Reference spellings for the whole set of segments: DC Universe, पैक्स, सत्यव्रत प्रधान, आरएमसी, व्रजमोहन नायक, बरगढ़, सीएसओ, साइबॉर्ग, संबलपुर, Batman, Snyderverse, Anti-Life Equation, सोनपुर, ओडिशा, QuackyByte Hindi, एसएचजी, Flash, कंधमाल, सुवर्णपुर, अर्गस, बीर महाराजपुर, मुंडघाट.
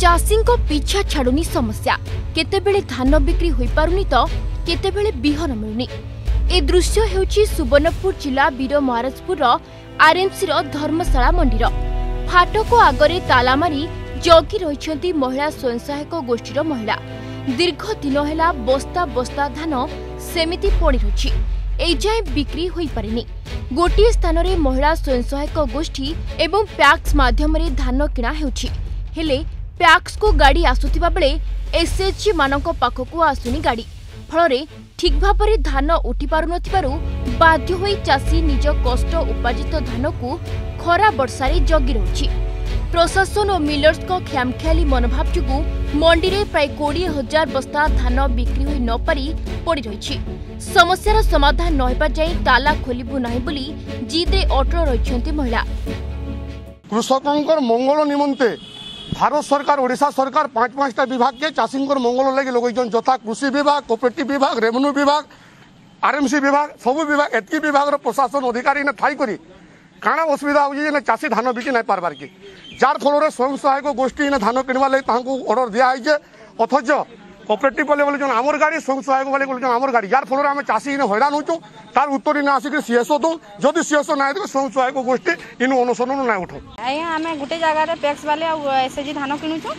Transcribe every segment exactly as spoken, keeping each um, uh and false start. चाषी को पीछा छाड़ुनी समस्या, केतेबेले धान बिक्री हो पारुनी तो केतेबेले बिहन मिलुनी। ए दृश्य हेउची सुवर्णपुर जिला बीर महाराजपुर आरएमसी धर्मशाला मंडी फाटक आगरे ताला मारी जगी रही महिला स्वयंसहायक गोष्ठीर महिला दीर्घ दिन है बस्ता बस्ता धान सेमिति पड़ी रही एजाए बिक्री हो पारे। गोटे स्थान में महिला स्वयंसहायक गोष्ठी एवं पैक्स मध्यम धान किणा हेले पैक्स को गाड़ी आसुवा बेले एसएचजी मान पाखक आसुनी गाड़ी फल ठीक भाव में धान उठी पार बाध्य होई चाषी निज कष्ट उपार्जित धान को खरा बर्षा जगी रही। प्रशासन और मिलर्स को ख्यामख्याली मनोभाव जो मंडी में प्राय कोड़े हजार बस्ता धान बिक्री हो न पारी पड़ रही। समस्यार समाधान ना जाए ताला खोलू ना बोली जिदे अटल रही महिला। कृषकों मंगल निमंते भारत सरकार ओडिशा सरकार पांच पांचटा विभाग के चाषी मंगल लगे लगे जथा कृषि विभाग कोऑपरेटिव विभाग रेवेन्यू विभाग आरएमसी विभाग सब विभाग एतकी विभाग प्रशासन अधिकारी ने थाई करी काना असुविधा हो चाषी धान बिकी नहीं पार्बार की जार फल स्वयं सहायक गोष्ठी ने धान किणवा लगे अर्डर दिखाई अथच कोऑपरेटिव वाले बोले आमर गाड़ी स्वयं सहायक वाले बोले आमर गाड़ी जार फल आम चाषी हैरान हो तार उत्तर इन आसिक सीएसओ दो जदि सीएसओ ना दे स्वयं सहायक गोष्ठी इन अनुसरण ना उठो। आया आम गोटे जगार पैक्स वाले एसएचजी धान किणुचु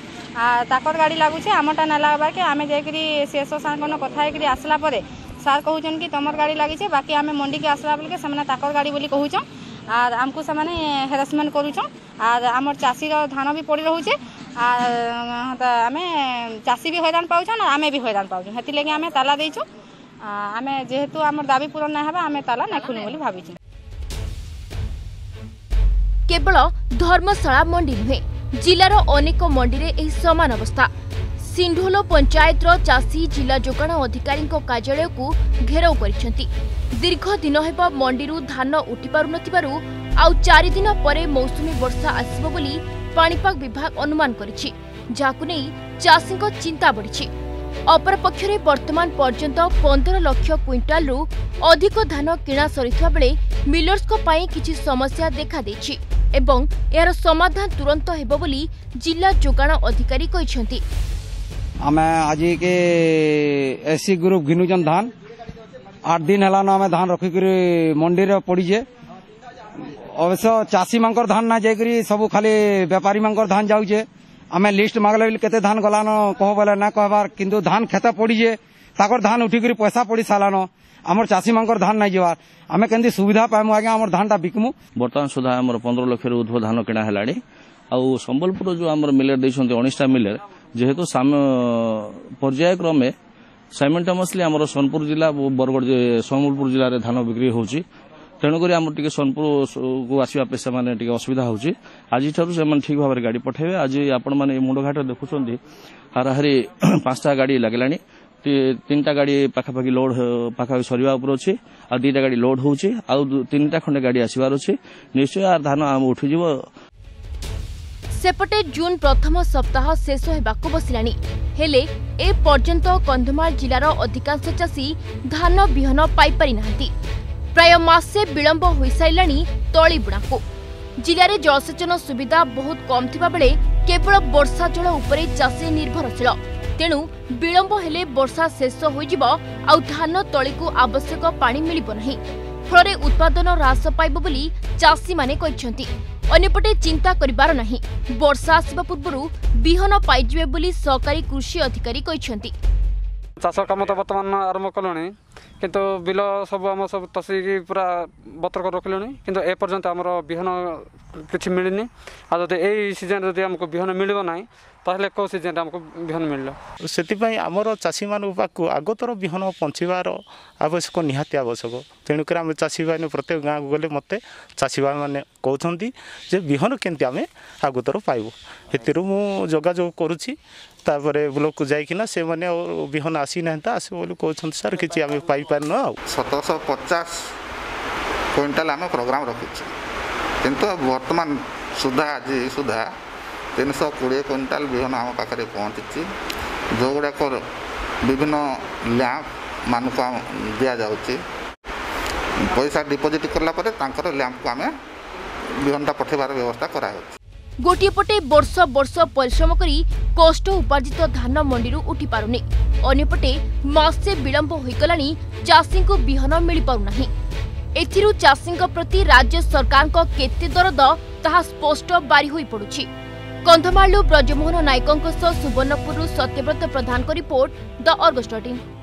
ताकर गाड़ी लगुचे आमटा ना लगवार के आम जाकर सीएसओ सार कथा आसला सार कहन कि तुम गाड़ी लगी बाकी आम मंडी के आसला बेल के गाड़ी बोली कहूँ आर आमको से हेरासमेंट करुचर चाषी धान भी पड़ रोचे आम चाषी भी हैरान पाचन आम भी हैरान पाचन हेती लगे आम ताला देचु आम जेहेतु आम दाबी पूरण ना हबा आम ताला ना खुलि बोली भाबिछु। केवल धर्मशाला मंडी नुहे जिलार अनेक मंडी रे एही समान अवस्था। सिंढोलो पंचायत रो चाषी जिला जोगाण अधिकारी कार्यालय को घेराव करिसेंती। दीर्घ दिन हेबा मंडी धान उठी पारु नथिबारु आउ चारि दिन परे मौसमी वर्षा आसिबो बोली पाणीपाग विभाग अनुमान करिछि, जाकु नै चाषी को चिंता बढ़िछि। अपर पक्षरे वर्तमान पर्यंत पंद्रह लाख क्विंटाल रु अधिक धान किणा सरिथवा बेले मिलर्स को पाई किछि समस्या देखा देछि एवं यार समाधान तुरंत हेबो बोली जिला जोगाण अधिकारी कहिसेंती। आम आज के एसी ग्रुप घिनुचन धान आठ दिन हलान आम धान रखिक मंडी रे पड़ीजे अवश्य चाषी मांकर धान ना जाकर सब खाली व्यापारी मांकर धान जाऊे आम लिस्ट मांगला केते धान गलान कह बोले ना कहबार किंतु धान खेता पड़ीजे ताकर धान उठिक पैसा पड़ सारान आम चाषी मांकर धान ना जवार आम के सुविधा पाइमु आज्ञा आम धान टा बिकमु। बर्तमान सुधा आम पंद्रह लक्ष ऊर्ध धान किणा है आउ संबलपुर जो आम मिलर देछन्ते उन्नीसटा मिलर जेहेतु पर्याय क्रमे साइमल्टेनियसली आम सोनपुर जिला बरगढ़ संबलपुर जिले में धान बिक्री होची तेणुकर आम सोनपुर को आसवा पे असुविधा होची। आज ठार् ठीक भाव में गाड़ी पठेबे आज आपण मैंने मुंडघाट देखुं हाराहारी पांचटा गाड़ी लगला तीन टा गाड़ी पाखापाखि लोड पाखा सरवा अच्छी आ दीटा गाड़ी लोड होची आउ तीन टा खंडे गाड़ी आसबार अच्छी निश्चय धान आम उठिजिव। सेपटे जून प्रथम सप्ताह शेष होगाकू बसलानी हेले ए पर्यंत कंधमाल जिलार अधिकांश चाषी धान बिहन पाइपारी नाहंती। प्राय मासे विलंब हो साइलानी तली बुणा को जिले में जलसेचन सुविधा बहुत कम थिबा बेले केवल वर्षा जल उपरे चाषी निर्भरशील तेणु विलंब हेले वर्षा शेष होइजिब आउ धान तली को आवश्यक पानी मिलिबो नहीं फल उत्पादन ह्रास पाइबो बोली चाषी माने कहिसेंती। अन्यपटे चिंता करिबार नाही वर्षा आसवा पूर्वरु बिहन पाइजिबे बोली सहकारी कृषि अधिकारी कहिसेंती। चाष काम तो बर्तमान आरंभ कलुणी किंतु बिल सब आम सब तसिकी पूरा बतर्क रखिलुणी किंतु ए पर्यंत आमर बिहन किछि मिलनी आ जदि एई सीजन जदि आमको बिहन मिलिबो नाही ताहले को सीजन आमको बिहन मिललो सेति पई आमर चाषी मान पाकु आगोतर बिहन पंचीबार आवश्यक निहाती आवश्यक तेणुकर आम चाषी भाई प्रत्येक गाँव को गले मत चाषी भाई मैंने कहते जे बिहन केमती आम आगतर पाइबू एतिर मु जोगाजोग करुछि तापरे ब्लॉक को जाइकिना से माने बिहन आसी ना आस कहते सर कि आम पाई पारन सतरश पचास क्विंटाल आम प्रोग्राम रखीचे किंतु वर्तमान सुधा आज सुधा तीन सौ कोड़े क्विंटाल बिहन आम पाखे पहुँची जो गुड़ाक विभिन्न लैंप मान को दि जाऊँगी पैसा डिपोजिट करला पर लैंप को आम बिहनटा पठेबार व्यवस्था कराई। गोटे पटे वर्ष वर्ष परिश्रम करी कष्ट उपार्जित धान मंडी उठी पारुनी, अन्यपटे मासे विलंब होइकलानी चाषी को बिहन मिल पारुनाही। एथिरु चाषीक प्रति राज्य सरकार को केते दरद ताहा स्पष्ट बारी होई पडुछि। कंधमाल व्रजमोहन नायक सुवर्णपुर सत्यव्रत प्रधान report the अर्गस dot in.